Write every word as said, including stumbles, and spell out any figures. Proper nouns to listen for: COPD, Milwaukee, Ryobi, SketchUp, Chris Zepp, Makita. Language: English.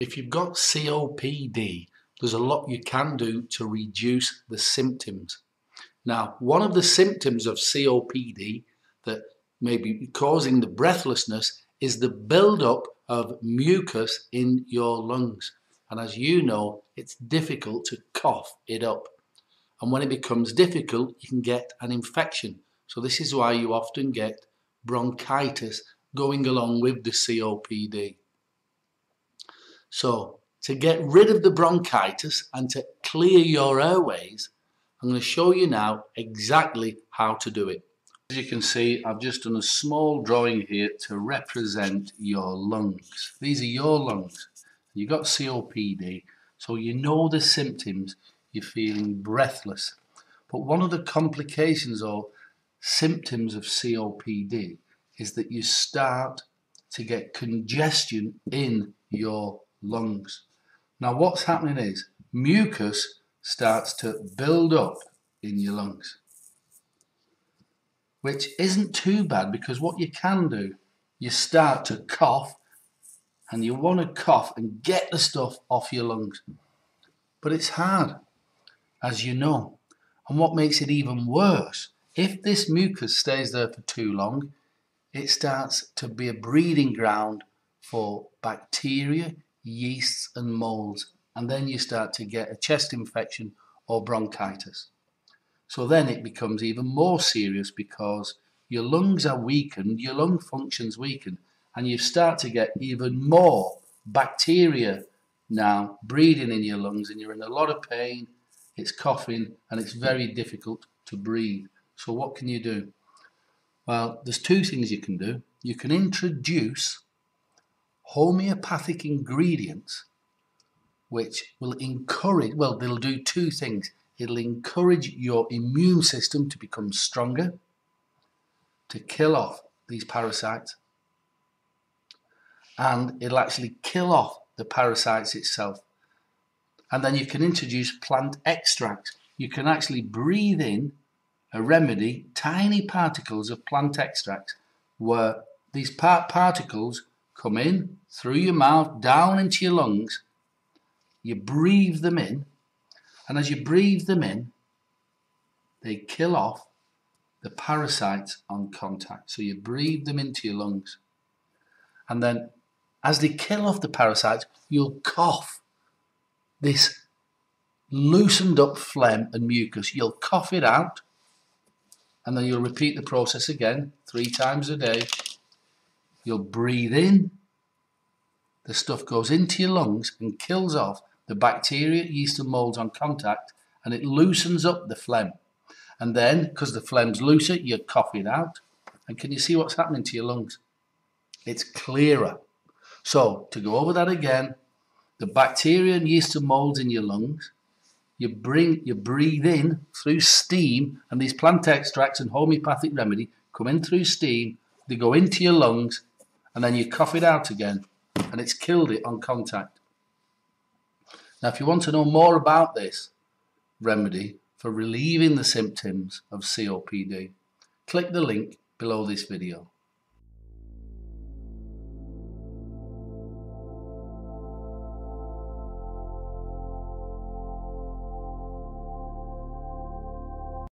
If you've got C O P D, there's a lot you can do to reduce the symptoms. Now, one of the symptoms of C O P D that may be causing the breathlessness is the buildup of mucus in your lungs. And as you know, it's difficult to cough it up. And when it becomes difficult, you can get an infection. So this is why you often get bronchitis going along with the C O P D. So to get rid of the bronchitis and to clear your airways, I'm going to show you now exactly how to do it. As you can see, I've just done a small drawing here to represent your lungs. These are your lungs. You've got C O P D, so you know the symptoms. You're feeling breathless. But one of the complications or symptoms of C O P D is that you start to get congestion in your lungs. Now what's happening is mucus starts to build up in your lungs, which isn't too bad, because what you can do, you start to cough, and you want to cough and get the stuff off your lungs. But it's hard, as you know. And what makes it even worse, if this mucus stays there for too long, it starts to be a breeding ground for bacteria, yeasts and molds, and then you start to get a chest infection or bronchitis. So then it becomes even more serious, because your lungs are weakened, your lung function's weakened, and you start to get even more bacteria now breeding in your lungs, and you're in a lot of pain, it's coughing, and it's very difficult to breathe. So what can you do? Well, there's two things you can do. You can introduce homeopathic ingredients which will encourage, well, they'll do two things. It'll encourage your immune system to become stronger, to kill off these parasites, and it'll actually kill off the parasites itself. And then you can introduce plant extracts. You can actually breathe in a remedy, tiny particles of plant extracts, where these part particles come in through your mouth, down into your lungs. You breathe them in, and as you breathe them in, they kill off the parasites on contact. So you breathe them into your lungs, and then as they kill off the parasites, you'll cough this loosened up phlegm and mucus. You'll cough it out, and then you'll repeat the process again three times a day. You'll breathe in, the stuff goes into your lungs and kills off the bacteria, yeast and molds on contact, and it loosens up the phlegm. And then, because the phlegm's looser, you cough it out. And can you see what's happening to your lungs? It's clearer. So, to go over that again, the bacteria and yeast and molds in your lungs, you, bring, you breathe in through steam, and these plant extracts and homeopathic remedy come in through steam, they go into your lungs, and then you cough it out again, and it's killed it on contact. Now, if you want to know more about this remedy for relieving the symptoms of C O P D, click the link below this video.